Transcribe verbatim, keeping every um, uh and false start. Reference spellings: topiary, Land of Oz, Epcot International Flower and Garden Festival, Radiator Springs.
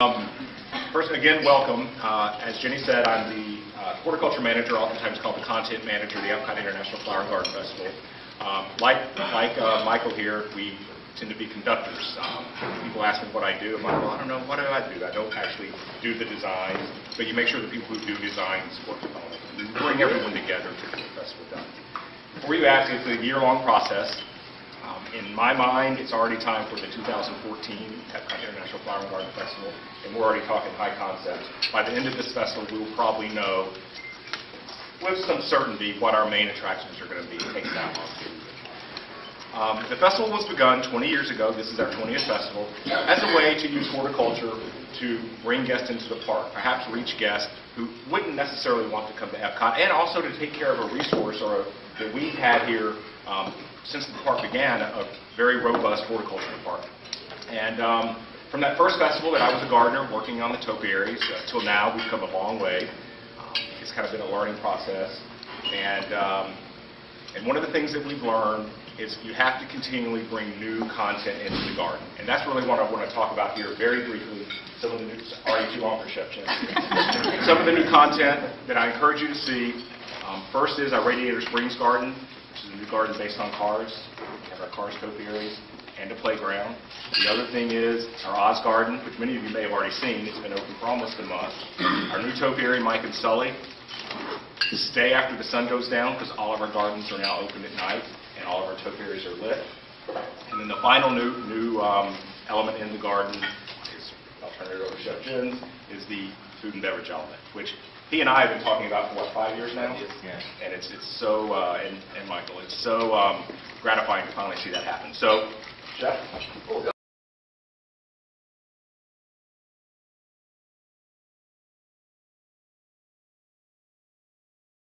Um, first, again, welcome. Uh, as Jenny said, I'm the uh, horticulture manager, oftentimes called the content manager of the Epcot International Flower and Garden Festival. Um, like like uh, Michael here, we tend to be conductors. Um, people ask me what I do. I'm like, well, I don't know. What do I do? I don't actually do the designs, but you make sure the people who do designs work well. You bring everyone together to get the festival done. Before you ask, it's a year-long process. Um, in my mind, it's already time for the two thousand fourteen Epcot International Flower and Garden Festival, and we're already talking high concept. By the end of this festival, we will probably know, with some certainty, what our main attractions are going to be. Take that long. Um, the festival was begun twenty years ago. This is our twentieth festival, as a way to use horticulture to bring guests into the park, perhaps reach guests who wouldn't necessarily want to come to Epcot, and also to take care of a resource or a, that we've had here um, since the park began, a very robust horticulture department. And um, from that first festival that I was a gardener working on the topiaries uh, till now, we've come a long way. Um, it's kind of been a learning process. And, um, and one of the things that we've learned is you have to continually bring new content into the garden. And that's really what I want to talk about here very briefly. Some of the new, sorry, too long for Chef Jen. Some of the new content that I encourage you to see. Um, first is our Radiator Springs garden, which is a new garden based on cars. We have our cars topiaries and a playground. The other thing is our Oz garden, which many of you may have already seen. It's been open for almost a month. Our new topiary, Mike and Sully. Stay after the sun goes down, because all of our gardens are now open at night and all of our topiaries are lit. And then the final new new um, element in the garden is, I'll turn it over to Chef Jens, is the food and beverage element, which he and I have been talking about for what, five years now? Yeah. And it's it's so uh, and, and Michael, it's so um, gratifying to finally see that happen. So, Chef.